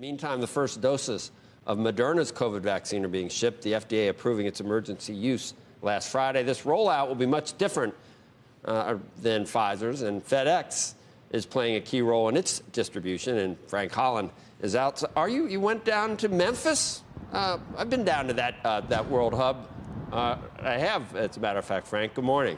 Meantime, the first doses of Moderna's COVID vaccine are being shipped, the FDA approving its emergency use last Friday. This rollout will be much different than Pfizer's, and FedEx is playing a key role in its distribution, and Frank Holland is out. So are you? You went down to Memphis? I've been down to that World Hub. I have, as a matter of fact, Frank. Good morning.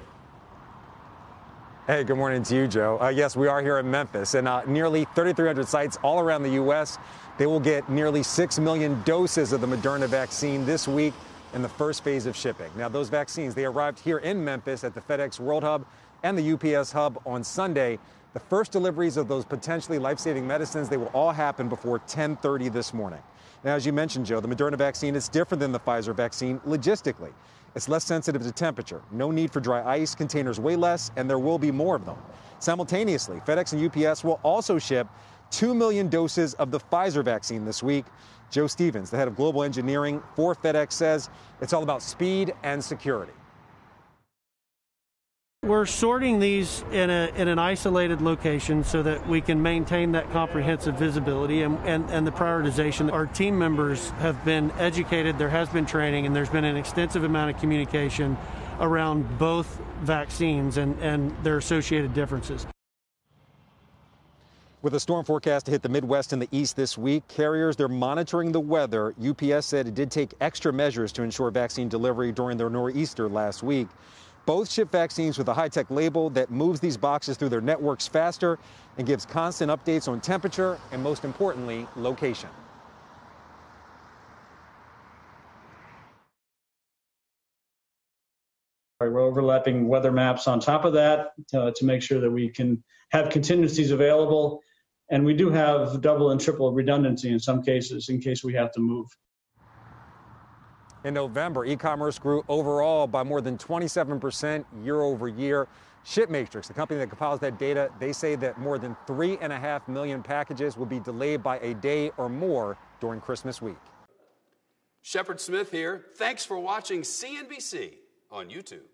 Hey, good morning to you, Joe. Yes, we are here in Memphis, and nearly 3,300 sites all around the U.S. They will get nearly 6 million doses of the Moderna vaccine this week in the first phase of shipping. Now, those vaccines, they arrived here in Memphis at the FedEx World Hub and the UPS Hub on Sunday. The first deliveries of those potentially life-saving medicines, they will all happen before 10:30 this morning. Now, as you mentioned, Joe, the Moderna vaccine is different than the Pfizer vaccine logistically. It's less sensitive to temperature, no need for dry ice, containers weigh less, and there will be more of them. Simultaneously, FedEx and UPS will also ship 2 million doses of the Pfizer vaccine this week. Joe Stevens, the head of global engineering for FedEx, says it's all about speed and security. We're sorting these in an isolated location so that we can maintain that comprehensive visibility and the prioritization. Our team members have been educated, there has been training, and there's been an extensive amount of communication around both vaccines and their associated differences. With a storm forecast to hit the Midwest and the East this week, carriers, they're monitoring the weather. UPS said it did take extra measures to ensure vaccine delivery during their nor'easter last week. Both ship vaccines with a high-tech label that moves these boxes through their networks faster and gives constant updates on temperature and, most importantly, location. We're overlapping weather maps on top of that to make sure that we can have contingencies available. And we do have double and triple redundancy in some cases in case we have to move. In November, e-commerce grew overall by more than 27% year over year. Ship Matrix, the company that compiles that data, they say that more than 3.5 million packages will be delayed by a day or more during Christmas week. Shepard Smith here. Thanks for watching CNBC on YouTube.